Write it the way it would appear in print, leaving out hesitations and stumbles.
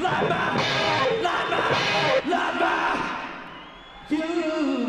Lama! Lama! Lama! You!